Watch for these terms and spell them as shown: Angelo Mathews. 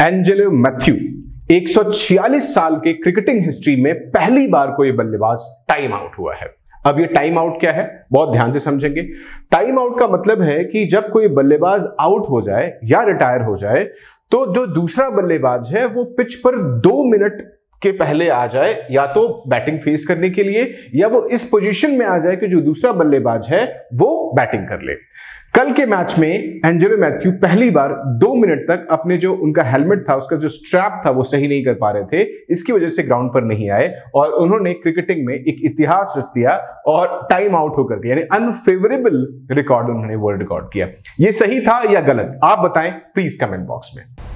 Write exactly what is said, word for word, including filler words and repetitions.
Angelo Matthew एक सौ छियालीस साल के क्रिकेटिंग हिस्ट्री में पहली बार कोई बल्लेबाज टाइम आउट हुआ है। अब ये टाइम आउट क्या है, बहुत ध्यान से समझेंगे। टाइम आउट का मतलब है कि जब कोई बल्लेबाज आउट हो जाए या रिटायर हो जाए तो जो दूसरा बल्लेबाज है वो पिच पर दो मिनट के पहले आ जाए, या तो बैटिंग फेस करने के लिए या वो इस पोजीशन में आ जाए कि जो दूसरा बल्लेबाज है वो बैटिंग कर ले। कल के मैच में एंजेलो मैथ्यू पहली बार दो मिनट तक अपने जो उनका हेलमेट था उसका जो स्ट्रैप था वो सही नहीं कर पा रहे थे, इसकी वजह से ग्राउंड पर नहीं आए और उन्होंने क्रिकेटिंग में एक इतिहास रच दिया और टाइम आउट होकर के यानी अनफेवरेबल रिकॉर्ड उन्होंने वर्ल्ड रिकॉर्ड किया। ये सही था या गलत, आप बताएं प्लीज कमेंट बॉक्स में।